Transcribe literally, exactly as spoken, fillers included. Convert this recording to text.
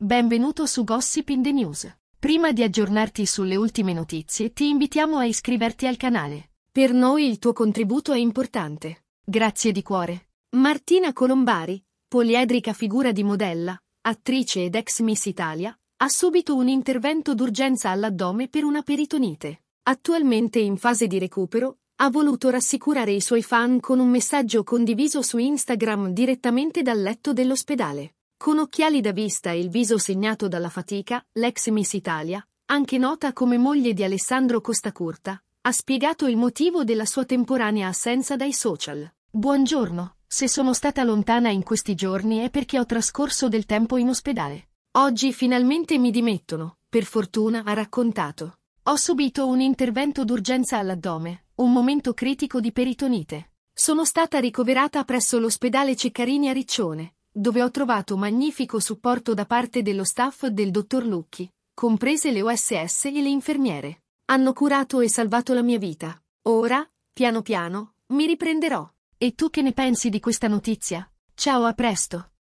Benvenuto su Gossip in the News. Prima di aggiornarti sulle ultime notizie, ti invitiamo a iscriverti al canale. Per noi il tuo contributo è importante. Grazie di cuore. Martina Colombari, poliedrica figura di modella, attrice ed ex Miss Italia, ha subito un intervento d'urgenza all'addome per una peritonite. Attualmente in fase di recupero, ha voluto rassicurare i suoi fan con un messaggio condiviso su Instagram direttamente dal letto dell'ospedale. Con occhiali da vista e il viso segnato dalla fatica, l'ex Miss Italia, anche nota come moglie di Alessandro Costacurta, ha spiegato il motivo della sua temporanea assenza dai social. Buongiorno, se sono stata lontana in questi giorni è perché ho trascorso del tempo in ospedale. Oggi finalmente mi dimettono, per fortuna, ha raccontato. Ho subito un intervento d'urgenza all'addome, un momento critico di peritonite. Sono stata ricoverata presso l'ospedale Ceccarini a Riccione, dove ho trovato magnifico supporto da parte dello staff del dottor Lucchi, comprese le O S S e le infermiere. Hanno curato e salvato la mia vita. Ora, piano piano, mi riprenderò. E tu che ne pensi di questa notizia? Ciao, a presto!